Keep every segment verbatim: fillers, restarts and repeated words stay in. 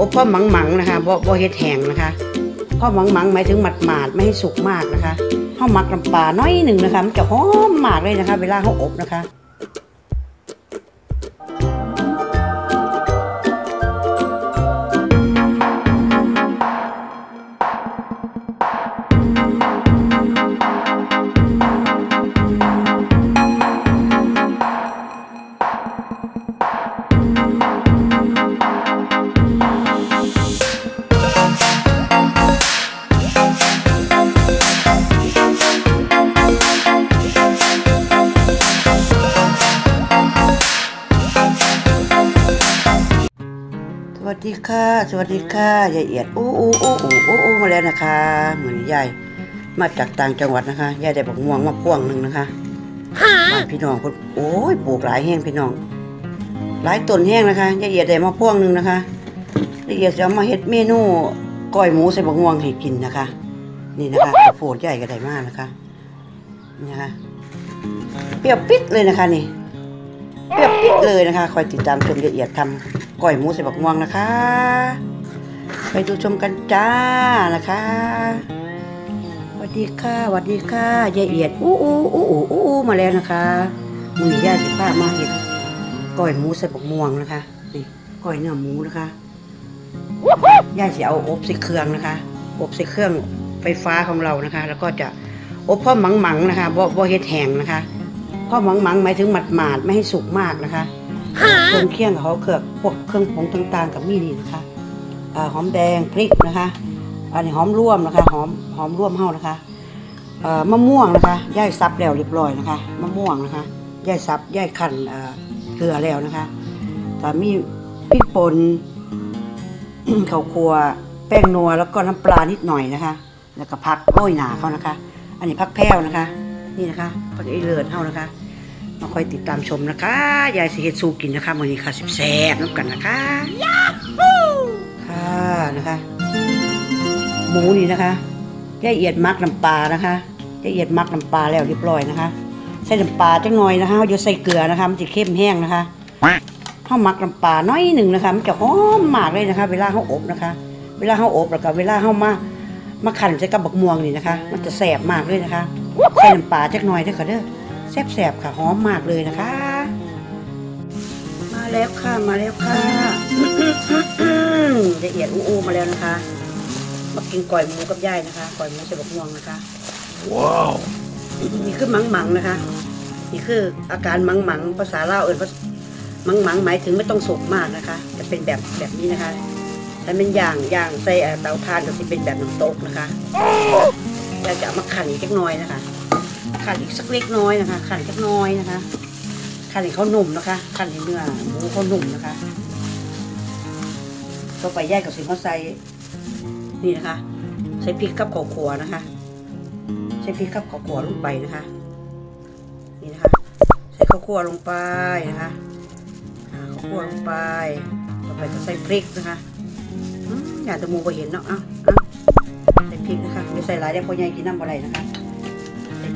อบพ่อหมังๆนะคะบ่บ่เฮ็ดแห้งนะคะพ่อหมังๆหมายถึงหมาดๆไม่ให้สุกมากนะคะเฮาหมักน้ำปลาน้อยหนึ่งนะคะมันจะหอมมากเลยนะคะเวลาเฮาอบนะคะสวัสดีค่ะสวัสดีค่ะยายเอียดโอ้โอ้โอ้โอ้โอ้โอ้มาแล้วนะคะเหมือนยายมาจากต่างจังหวัดนะคะยายได้บอกม่วงมาพ่วงหนึ่งนะคะมาพี่น้องคนโอ้ยปลูกหลายแห้งพี่น้องหลายต้นแห้งนะคะยายเอียดได้มาพ่วงหนึ่งนะคะยายเอียดจะมาเฮ็ดเมนูก้อยหมูใส่บอกม่วงให้กินนะคะนี่นะคะกระโปรงใหญ่ก็ได้มากนะคะนี่นะคะเปรี้ยวปิดเลยนะคะนี่เปรี้ยวปิดเลยนะคะคอยติดตามชมยายเอียดทำก้อยหมูใส่บักม่วงนะคะไปดูชมกันจ้านะคะสวัสดีค่ะสวัสดีค่ะยายเอียดอู้อู้อู้อู้อู้มาแล้วนะคะมือย่าสิป้ามาเห็ดก้อยหมูใส่บักม่วงนะคะนี่ก้อยเนื้อหมูนะคะย่าจะเอาอบใส่เครื่องนะคะอบใส่เครื่องไฟฟ้าของเรานะคะแล้วก็จะอบพ่อหมังๆนะคะบ่บ่เฮ็ดแห้งนะคะพ่อหมังๆหมายถึงหมาดๆไม่ให้สุกมากนะคะเครื่องเคี่ยงเขาเกลือพวกเครื่องผงต่างๆกับมีนี่นะคะหอมแดงพริกนะคะอันนี้หอมร่วมนะคะหอมหอมร่วมเฮานะคะมะม่วงนะคะย่ายซับแล้วเรียบร้อยนะคะมะม่วงนะคะย่ายซับย่ายขั่นเกลือแล้วนะคะแต่มีพริกป่นข้าวคั่วแป้งนัวแล้วก็น้ำปลานิดหน่อยนะคะแล้วก็ผักโรยหนาเขานะคะอันนี้ผักแพร่วนะคะนี่นะคะผักไอเลิศเฮานะคะมาคอยติดตามชมนะคะยายสิเฮ็ดสู้กินนะคะมื้อนี้ค่ะแซ่บๆน้ำกันนะคะค่ะนะคะหมูนี่นะคะยายเอียดมักน้ำปลานะคะยายเอียดมักน้ำปลาแล้วเรียบร้อยนะคะใส่น้ำปลาจังหน่อยนะคะอย่าใส่เกลือนะคะมันจะเข้มแห้งนะคะเฮามักน้ำปลาน้อยหนึ่งนะคะมันจะหอมมากเลยนะคะเวลาเฮาอบนะคะเวลาเฮาอบแล้วก็เวลาเฮามามาคั่นใส่กับบักม่วงนี่นะคะมันจะแซ่บมากเลยนะคะใส่น้ำปลาจักหน่อยเด้อค่ะเด้อแซ่บๆค่ะหอมมากเลยนะคะมาแล้วค่ะมาแล้วค่ะละเอียดอู้อู้มาแล้วนะคะมากินก้อยหมูกับย่ายนะคะก้อยหมูใส่บักม่วงนะคะว้าวนี่คือมังมังนะคะนี่คืออาการมังมังภาษาลาวเอิ้นว่ามังมังหมายถึงไม่ต้องสุกมากนะคะจะเป็นแบบแบบนี้นะคะถ้าเป็นอย่างอย่างใส่เตาถ่านก็จะเป็นแบบน้ำตกนะคะเราจะมาขั่นอีกเล็กน้อยนะคะขันอีกสักเล็กน้อยนะคะขันสักน้อยนะคะขันให้เขาหนุ่มนะคะขันให้เนื้อหมูเขาหนุ่มนะคะต่อไปแยกกับสิมะไซนี่นะคะใช้พริกกับข้าวคั่วนะคะใช้พริกกับข้าวคั่วลงไปนะคะนี่นะคะใส่ข้าวคั่วลงไปนะคะข้าวคั่วลงไปต่อไปก็ใส่พริกนะคะอย่าตะมูไปเห็นเนาะอ่ะใส่พริกนะคะไม่ใส่หลายได้พอใหญ่กินน้ำอะไรนะคะ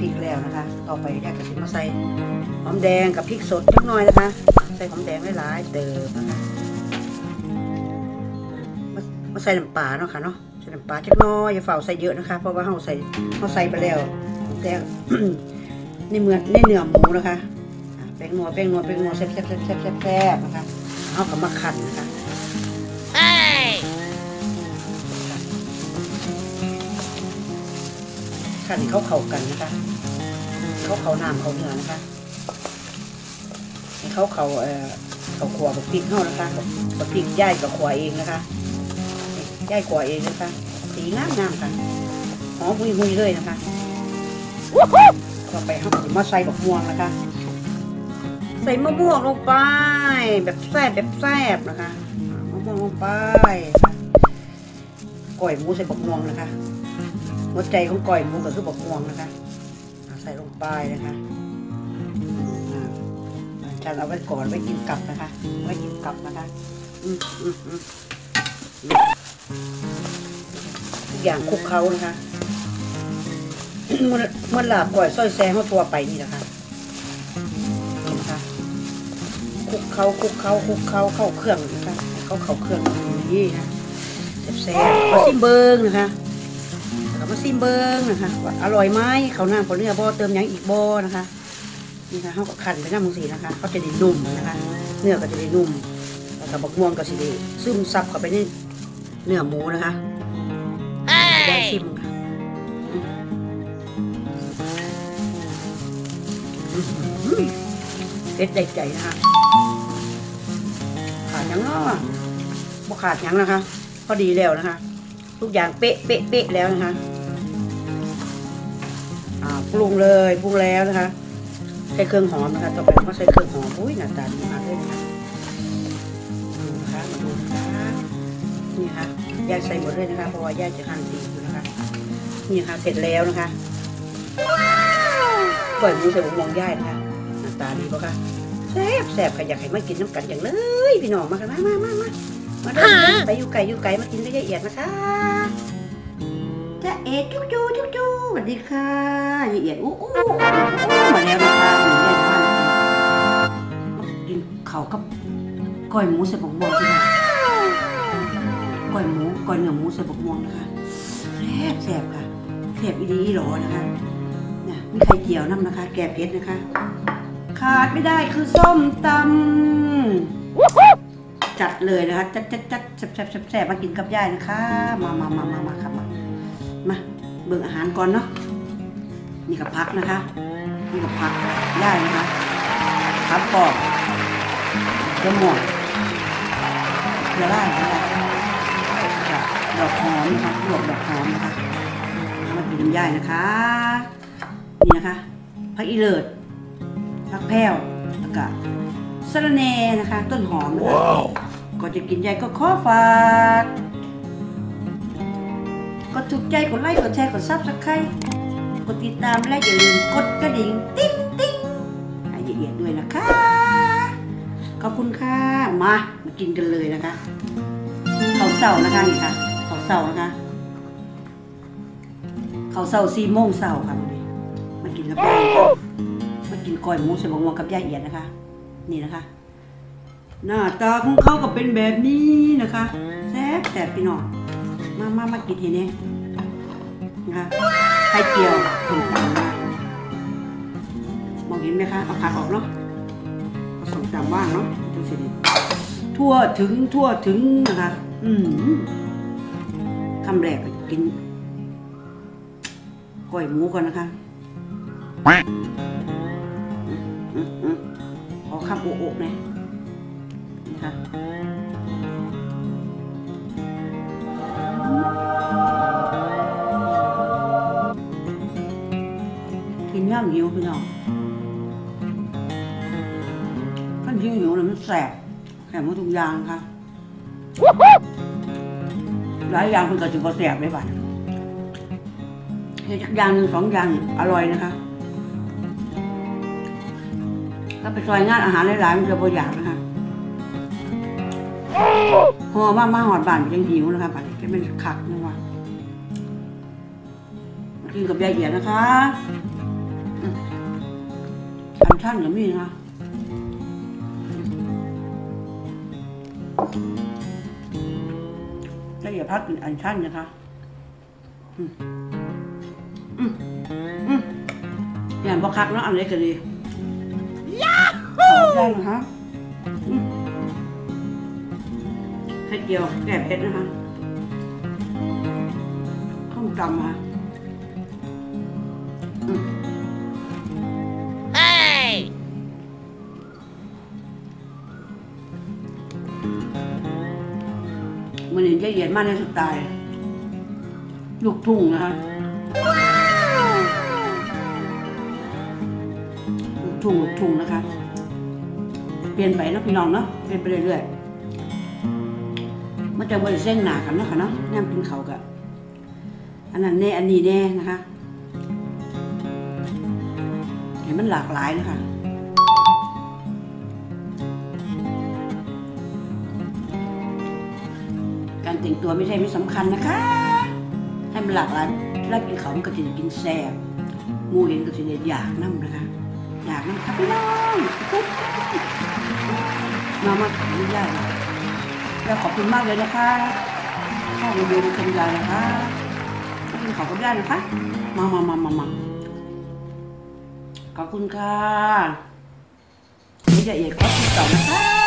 พริกแล้วนะคะต่อไปอยากจะมาใส่หอมแดงกับพริกสดนิดหน่อยนะคะใส่หอมแดงหลายๆเติมนะคะมามาใส่น้ำปลาเนาะค่ะเนาะใส่น้ำปลานิดหน่อยอย่าเฝ้าใส่เยอะนะคะเพราะว่าเราใส่เราใส่ไปแล้วแต่ในเนื้อในเนื้อหมูนะคะแป้งนัวแป้งนัวแป้งนัวแซ่บแซ่บแซ่บแซ่บแซ่บนะคะเอากับมะขันนะคะขันเขาเข่ากันนะคะเขาเข่าน้ำเขาเนื้อนะคะเขาเข่าเอ่อเขาขวบพริกเข้านะคะพริกย่ายกับขวเองนะคะย่ายขวเองนะคะสีงามงามค่ะหอมหุยหุยเลยนะคะต่อไปเขาจะมาใส่บักม่วงนะคะใส่มะม่วงลงไปแบบแซ่บแบบแซ่บนะคะมะม่วงลงไปก้อยหมูใส่บักม่วงนะคะหัวใจของก้อยหมูก็คือบักม่วงนะคะใส่ลงไปนะคะจานเอาไว้ก่อนไว้กินกลับนะคะไว้กินกลับนะคะทุกอย่างคลุกเคล้านะคะเมื่อหลาบก้อยซอยแซงเข้าตัวไปนี่นะคะคลุกเคล้าคลุกเคล้าคลุกเคล้าเข้าเครื่องนะคะเข้าเข้าเครื่อง นี่นะแซ่บๆมาซิมเบิงนะคะแล้วมาซิมเบิงนะคะว่าอร่อยไหมเขาหน้าเขาเนื้อบ่อเติมยังอีกบ่อนะคะนี่ค่ะเขาก็ขันไปหน้ามือสีนะคะเขาจะได้นุ่มนะคะเนื้อก็จะได้นุ่มแล้วก็บักม่วงก็จะได้ซึมซับเข้าไปในเนื้อหมูนะคะได้ซิมค่ะเด็ดได้ใจนะคะขาดยังเนาะบ่ขาดยังนะคะพอดีแล้วนะคะทุกอย่างเป๊ะเป๊ะเป๊ะแล้วนะคะอ่าปรุงเลยปรุงแล้วนะคะใส่เครื่องหอมนะคะต่อไปก็ใส่เครื่องหอมอุ้ยหน้าตาดีมากเลยนะคะดูนะคะมาดูนะคะนี่ค่ะย่าใส่หมดเลยนะคะเพราะว่าย่าจะหั่นดีอยู่นะคะนี่ค่ะเสร็จแล้วนะคะปล่อยมือใส่หมูมองย่านะคะหน้าตาดีปะคะแซ่บแซ่บค่ะอยากให้มากินน้ำกันอย่างเลยพี่น้องมาค่ะมามามามาดูไปอยู่ไก่อยู่ไก่มากินได้ละเอียดนะคะจะเอ๋จุ๊จู๊จุ๊จู๊สวัสดีค่ะละเอียดอู้อู้มาแล้วนะคะกินเขากับก้อยหมูใส่บกม่วงค่ะก้อยหมูก้อยเนื้อหมูใส่บกม่วงนะคะแซ่บแซ่บค่ะแซ่บอีดีหรอนะคะเนี่ยมีไข่เจียวน้ำนะคะแกงเผ็ดนะคะขาดไม่ได้คือส้มตำจัดเลยนะคะจัดจัดจัดแซ่บแซ่บแซ่บมากินกับย่ายนะคะมามามามามาครับมามาเบิ่งอาหารก่อนเนาะนี่กับผักนะคะนี่กับผักย่ายนะคะผักปอกเกลือหมดเกลือได้เกลือได้ดอกหอมนะคะดอกดอกหอมนะคะมากินกับย่ายนะคะนี่นะคะผักอีเลิศผักแพรวแล้วก็สะระแหน่นะคะต้นหอมนะคะ wow. ก่อนจะกินยายก็ขอฝากกดถูกใจกดไลค์กดแชร์กดซับสไครต์กดติดตามและอย่าลืมกดกระดิ่งติ๊งติ๊งให้ละเอียดด้วยนะคะขอบคุณค่ะมามากินกันเลยนะคะข้าวเช้านะคะนี่ค่ะข้าวเช้านะคะข้าวเช้าสี่โมงเช้าค่ะมากินกับยายมากินก้อยหมูใส่บะหมี่กับยายเอียดนะคะนี่นะคะหน้าตาของเขาก็เป็นแบบนี้นะคะแซ่บแต่พี่น้องมามามากินทีนี้นะคะไข่เจียวถึงต่างนะมองเห็นไหมคะเอาผักออกเนาะผสมตามว่างเนาะดูสิทั่วถึงทั่วถึงนะคะอืมคำแรกกินก้อยหมูก่อนนะคะข้าวโอ๊กเนี่ยนะคะกินย่างหิวพี่น้องขั้นหิวหิวเลยมันแสบแสบหมดทุกอย่างค่ะหลายอย่างมันก็จะแสบเลยบัดเนี่ยสักอย่างหนึ่งสองอย่างอร่อยนะคะถ้าไปซอยงานอาหารหลายๆมันจะบ่อยากนะคะพอมามาหอดบานยังหิวนะคะบัดนี้เป็นขักนี่ว่ากินกับยายเอียดนะคะทำชั่นกับนี่นะยายเอียดพักกินอันชั่นนะคะอย่างบ่คักเนาะอันนี้ก็ดีได้นะคะไข่เจียวแกะเผ็ดนะคะข้าวต้มค่ะเอ้ยมันเห็นละเอียดมากในสไตล์ลูกทุ่งนะคะลูกทุ่งลูกทุ่งนะคะเปลี่ยนไปนะพี่น้องเนาะเปลี่ยนไปเรื่อยๆมันจะบริเส้นหนากันเนาะค่ะเนาะน้ำกินเขากะอันนั้นแน่อันนี้แน่นะคะเห็นมันหลากหลายนะคะการแต่งตัวไม่ใช่ไม่สำคัญนะคะให้มันหลากหลายแล้วกินเขามันก็จะกินแซ่บงูเห็นก็จะเด็ดอยากน้ำนะคะอยากน้ำค่ะพี่น้องมามาขายได้ เราขอบคุณมากเลยนะคะข้าวเย็นคุณยายนะคะกินข้าวกับยายนะคะมามามามามาขอบคุณค่ะนี่จะเอียดข้อที่สองนะคะ